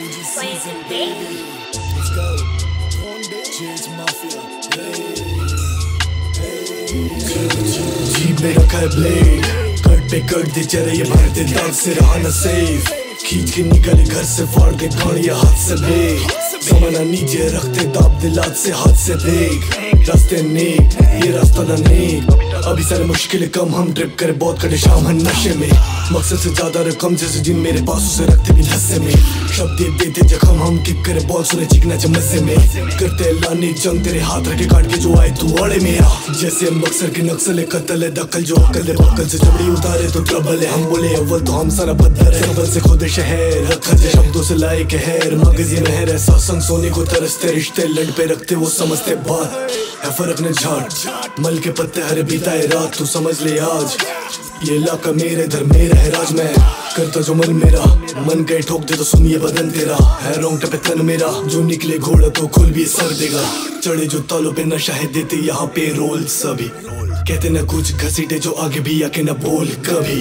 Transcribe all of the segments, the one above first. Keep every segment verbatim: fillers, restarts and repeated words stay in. Season, baby. Let's go. One day. Chance Mafia. Hey. Hey. G-Bag ka blade. Cut pe cut de chare ye bhar de dam se rahna safe. کھینچ کے نکلے گھر سے for کے گھاڑیا ہاتھ سے بھیگ سمنا نیچے رکھتے داب دلات سے ہاتھ سے دیکھ راستے نیک یہ راستہ نہ نیک ابھی سارے مشکلیں کم ہم ڈرپ کرے بہت کٹے شام ہم نشے میں مقصد سے زیادہ رقم جیسے جن میرے پاس اسے رکھتے بھی لسے میں شب دے دیتے جخم ہم کک کرے بال سنے چکنا چمزے میں کرتے اعلانی جنگ تیرے ہاتھ رکھے کاٹ کے جو آئے دھواڑے میں آ جیسے مقصد کے نقصل قتل ہے دقل جو عقل ہے بقل سے جبڑی اتارے تو ٹربل ہے ہم بولے اول تو ہم سارا بدر ہے اول سے خود شہر خرج شبدوں سے لائے قہر مغز یہ نہر ایسا سنگ سونے کو ترستے رشتے لڑ پہ رکھتے وہ سمجھتے بات ہے فرق نہ جھاٹ مل کے پتے ہر بیتا ہے رات تو سمجھ لے آج یہ علاقہ میرے دھر میرا ہے راج میں کرتا جو من میرا من گئے ٹھوک دے تو سنیے بدن تیرا ہے رونگٹا پہ تن میرا جو نکلے گھوڑا تو کھل بھی سر دے گا چڑھے جو تالوں پہ نشہ ہے دیتے یہاں پہ رول سبھی کہتے نہ کچھ گھسیٹے جو آگے بھی آکے نہ بول کبھی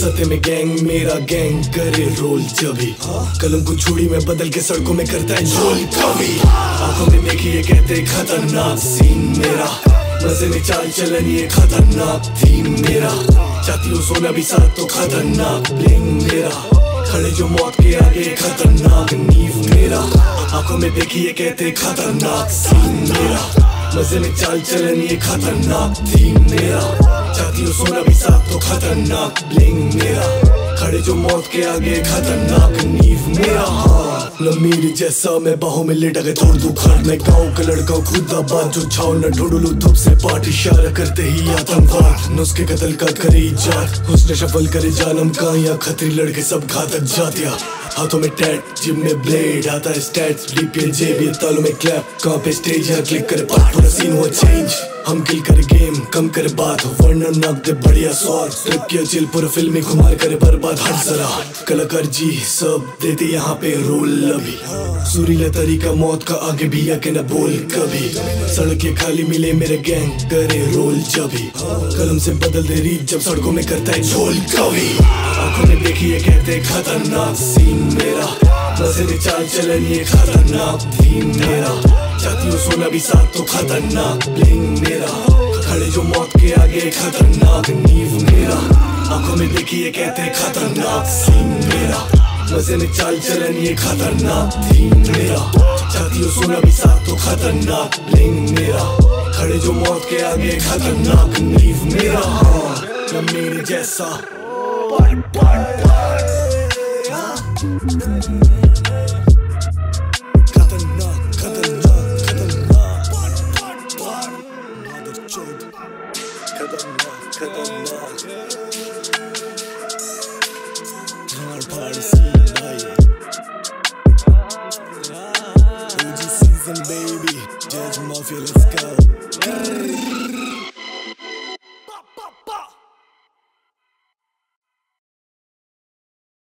ستے میں گینگ میرا گینگ کرے رول جبھی قلم کو چھوڑی میں بدل کے سڑکوں میں کرتا ہے جول کبھی آنکھوں میں دیکھیے کہتے خطرناک سین میرا مزے میں چال چلن یہ خطرناک تھیم میرا چاہتی ہوں سونا بھی ساتھ تو خطرناک بلنگ میرا کھڑے جو موت کے آگے خطرناک نیو میرا آنکھوں میں دیکھیے کہتے خطرناک سین میرا مزے میں چال چلن یہ خطرناک تھیم میرا چاہتی ہوں سونا بھی ساتھ تو خطرناک بلنگ میرا کھڑے جو موت کے آگے خطرناک نیو میرا نہ میری جیسا میں باہوں میں لیٹا کے توڑ دوں گھر میں گاؤں کا لڑکا ہوں خود آباد جو چھاؤں نہ ڈھونڈ لوں دھوپ سے پاٹ اشارہ کرتے ہی آتنکواد نہ اس کے قتل کا کرے ایجاد حسن شفل کرے جانم کا یا خطری لڑکے سب گھاتک جاتیا ہاتھوں میں ٹیٹ جم میں بلیڈ آتا ہے سٹیٹس ڈی پی جے بھی تالوں میں کلیپ کہاں پہ سٹیج یہاں کلک کرے پاٹ پورا سین ہوا چینج ہم کل کرے گیم کم کرے بات ورنہ ناک دے بڑھیا سوار سٹرپ کیا چل پورا فلمی خمار کرے برباد ہر ذرا کلاکار جی سب دیتے یہاں پہ رول ابھی سوریلا طریقہ موت کا آگے بھی آکے نہ بول کبھی سڑکیں خالی ملے میرے گینگ کرے رول جبھی قلم سے بدل دے ریت جب سڑکوں میں کرتا ہے جھول کبھی آنکھوں میں دیکھیے کہتے خطرناک سین میرا مزے میں چال چلن یہ خطرناک تھیم میرا چاہتی ہوں سونا بھی ساتھ تو خطرناک بلنگ میرا کھڑے جو موت کے آگے خطرناک نیو میرا آنکھوں میں دیکھیے کہتے خطرناک سین میرا مزے میں چال چلن یہ خطرناک تھیم میرا چاہتی ہوں سونا بھی ساتھ تو خطرناک بلنگ میرا کھڑے جو موت کے آگے خطرناک نیو میرا نہ میرے جیسا پٹ پٹ پٹ Season, baby, Judge Mafia, let's go.